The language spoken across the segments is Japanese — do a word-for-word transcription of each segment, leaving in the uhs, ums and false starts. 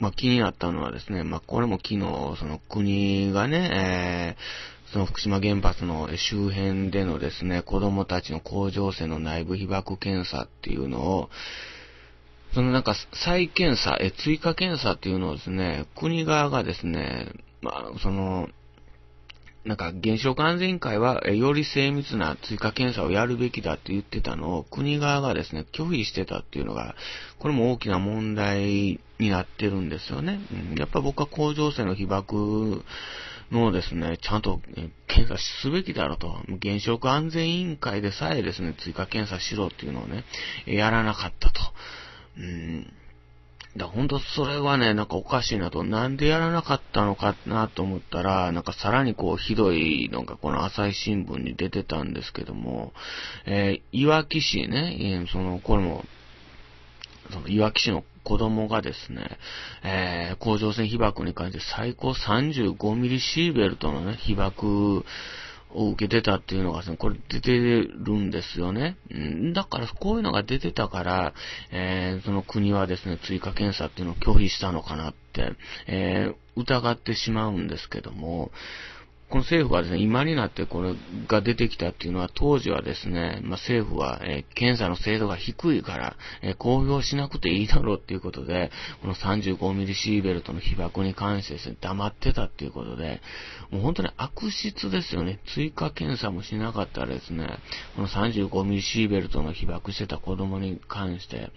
まあ、気になったのはですね、まあ、これも昨日、その国がね、えー、その福島原発の周辺でのですね、子供たちの甲状腺の内部被曝検査っていうのを、そのなんか再検査、え、追加検査っていうのをですね、国側がですね、まあ、その、なんか原子力安全委員会はより精密な追加検査をやるべきだって言ってたのを国側がですね、拒否してたっていうのが、これも大きな問題になってるんですよね。うん、やっぱ僕は甲状腺の被曝のですね、ちゃんと検査すべきだろうと。原子力安全委員会でさえですね、追加検査しろっていうのをね、やらなかったと。うんだ本当それはね、なんかおかしいなと、なんでやらなかったのかなと思ったら、なんかさらにこうひどいのがこの朝日新聞に出てたんですけども、えー、いわき市ね、その、これも、そのいわき市の子供がですね、えー、甲状腺被曝に関して最高さんじゅうごミリシーベルトのね、被曝、を受けてたっていうのがですね、これ出てるんですよね。だからこういうのが出てたから、えー、その国はですね、追加検査っていうのを拒否したのかなって、えー、疑ってしまうんですけども、この政府がですね、今になってこれが出てきたっていうのは、当時はですね、まあ、政府は、えー、検査の精度が低いから、えー、公表しなくていいだろうっていうことで、このさんじゅうごミリシーベルトの被曝に関してですね、黙ってたっていうことで、もう本当に悪質ですよね。追加検査もしなかったらですね、このさんじゅうごミリシーベルトの被曝してた子供に関して、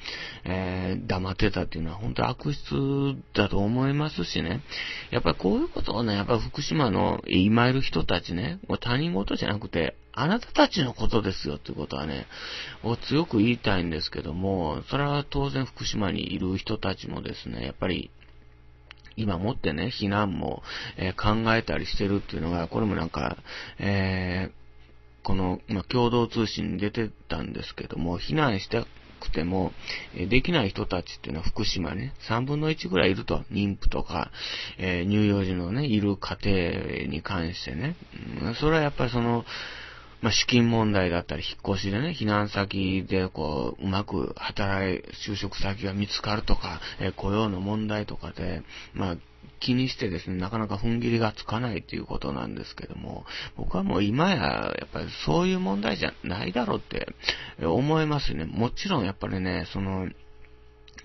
えー、黙ってたっていうのは本当に悪質だと思いますしね。やっぱりこういうことをね、やっぱり福島の今いる人たちね、もう他人事じゃなくて、あなたたちのことですよっていうことはね、強く言いたいんですけども、それは当然福島にいる人たちもですね、やっぱり、今もってね、避難も、えー、考えたりしてるっていうのが、これもなんか、えー、この、まあ、共同通信に出てたんですけども、避難して、くてもできない人たちっていうのは福島ね、さんぶんのいちぐらいいると、妊婦とか、えー、乳幼児のね、いる家庭に関してね、うん、それはやっぱりその、まあ、資金問題だったり、引っ越しでね、避難先でこう、うまく働い、就職先が見つかるとか、えー、雇用の問題とかで、まあ、気にしてですね、なかなか踏ん切りがつかないっていうことなんですけども、僕はもう今や、やっぱりそういう問題じゃないだろうって思いますね。もちろんやっぱりね、その、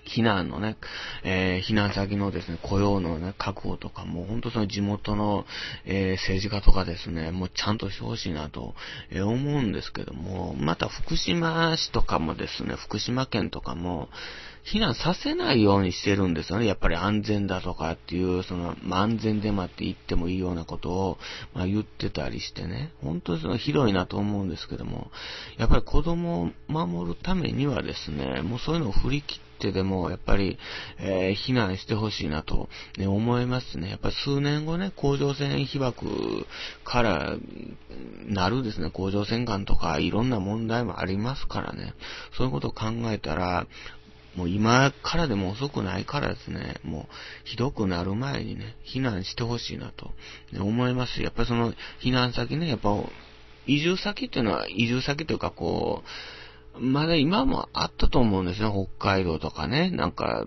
避難のね、えー、避難先のですね、雇用のね、確保とかも、本当その地元の、えー、政治家とかですね、もうちゃんとしてほしいなと、えー、思うんですけども、また福島市とかもですね、福島県とかも、避難させないようにしてるんですよね。やっぱり安全だとかっていう、その、まあ、安全デマって言ってもいいようなことを、まあ、言ってたりしてね、本当にその、ひどいなと思うんですけども、やっぱり子供を守るためにはですね、もうそういうのを振り切って、でもやっぱり、えー、避難してほしいなと、ね、思いますね。やっぱり数年後ね、甲状腺被曝からなるですね、甲状腺がんとかいろんな問題もありますからね、そういうことを考えたら、もう今からでも遅くないからですね、もうひどくなる前にね、避難してほしいなと、ね、思います。やっぱりその避難先ね、やっぱ移住先っていうのは、移住先というかこう、まだ今もあったと思うんですね。北海道とかね。なんか、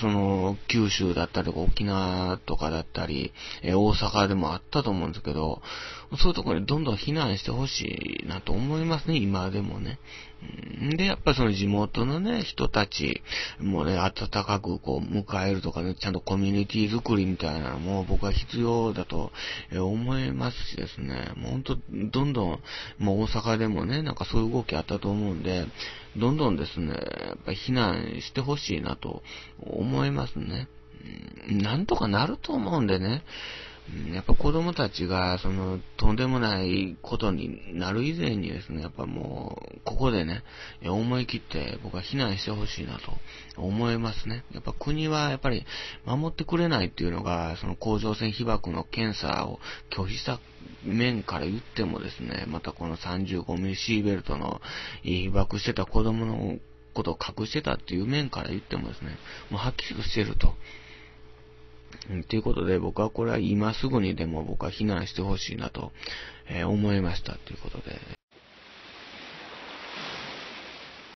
その、九州だったり、沖縄とかだったり、え大阪でもあったと思うんですけど、そういうところにどんどん避難してほしいなと思いますね。今でもね。で、やっぱりその地元のね、人たちもね、温かくこう、迎えるとかね、ちゃんとコミュニティ作りみたいなのも僕は必要だと思いますしですね、もうほんと、どんどん、もう大阪でもね、なんかそういう動きあったと思うんで、どんどんですね、やっぱり避難してほしいなと思いますね。なんとかなると思うんでね、やっぱ子供たちが、その、とんでもないことになる以前にですね、やっぱもう、ここでね、思い切って僕は避難してほしいなと思いますね。やっぱ国はやっぱり守ってくれないっていうのが、その甲状腺被曝の検査を拒否した面から言ってもですね、またこのさんじゅうごミリシーベルトの被曝してた子供のことを隠してたっていう面から言ってもですね、もうはっきりしてると。ということで、僕はこれは今すぐにでも僕は避難してほしいなと、えー、思いましたということで。